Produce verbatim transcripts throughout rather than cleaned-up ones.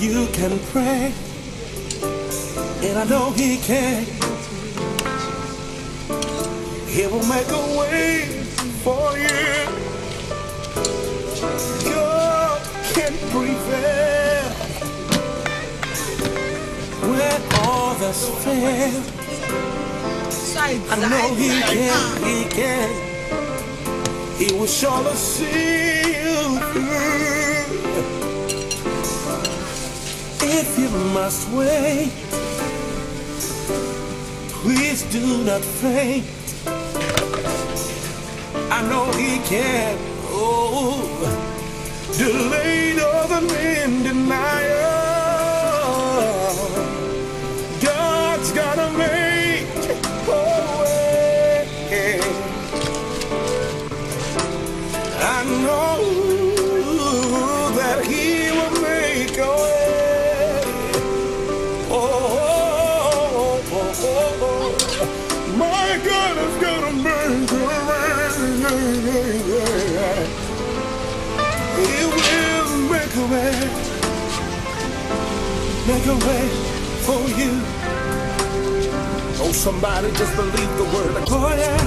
You can pray, and I know He can. He will make a way for you. God can prevail where others fail. I know He can, He can. He will surely see you through. If you must wait, please do not faint. I know He can. Oh, delayed other men denial. God's gonna make a way. I know that He will make a way. Make a way for you. Oh, somebody just believe the word. Like, oh yeah,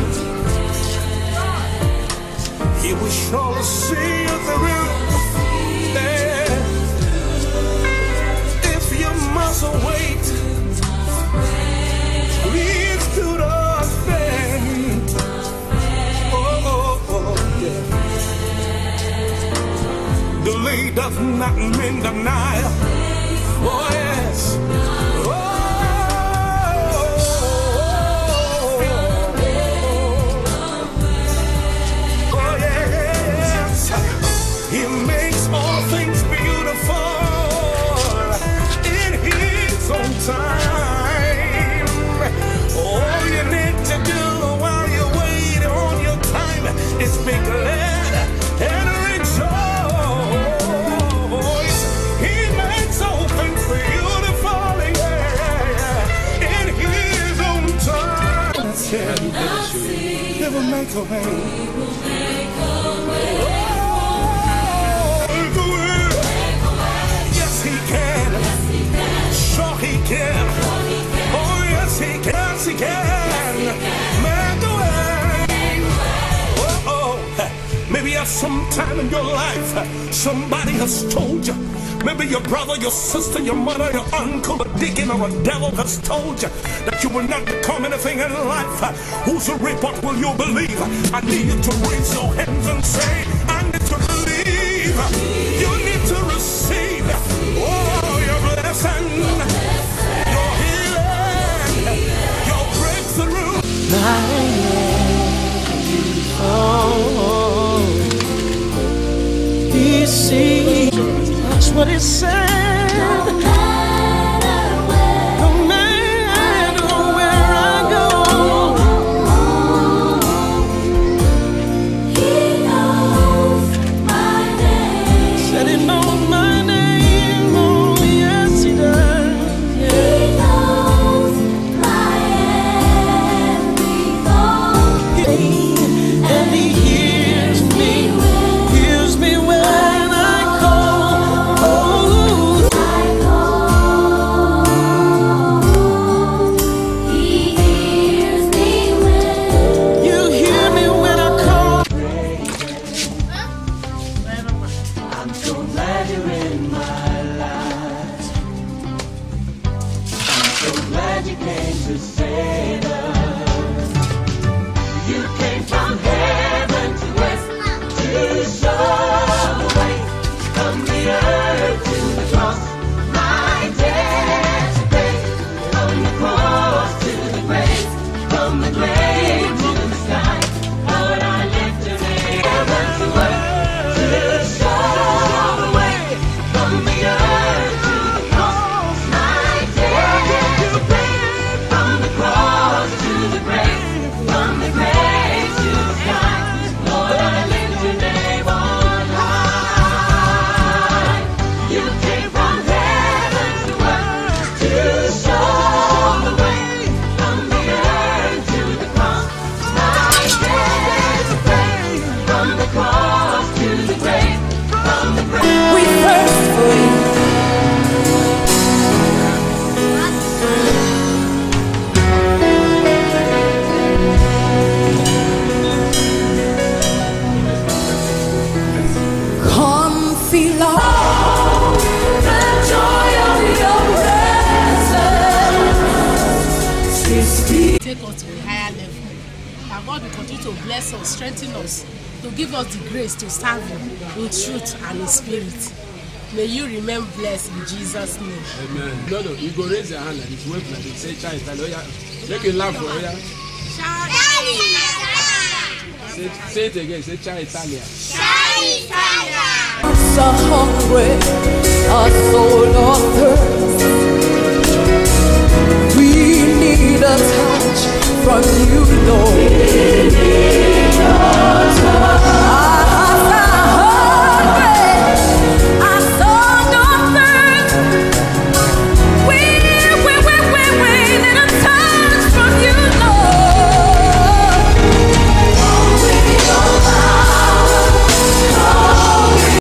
He will surely see you through. Yeah. If you must wait, please do not faint. Oh, oh, oh, yeah. Delay does not mean denial. Oh yes, oh, oh yes, He makes all things beautiful in His own time. All you need to do while you wait on your time is be glad and rejoice. He will make a way. He will make a way. Oh, make a way. Make a way. Yes, He can. Yes, He can. Sure, He can. Sure, He can. Oh, yes, He can. Yes, He can. Yes, He can. Make a way. Make a way. Oh, oh. Maybe at some time in your life, somebody has told you. Maybe your brother, your sister, your mother, your uncle, a deacon, or a devil has told you that you will not become anything in life. Who's a report will you believe? I need you to raise your hands and say, I need to believe. You need to receive. Oh, your blessing, your healing, your breakthrough. Oh, He sees. That's what it said. No matter where, no matter where I go, He knows my name. Said He knows my name. Oh yes, He does. He knows my every thought, and He hears me. Hears me well. From the earth to the cross, my to bless us, strengthen us, to give us the grace to serve Him in truth and in spirit. May you remain blessed in Jesus' name. Amen. No, no, you go raise your hand and if you wave like it, say child, make you laugh for her. Say, say it again, say child Italia. Child Italia. I'm so hungry, I'm so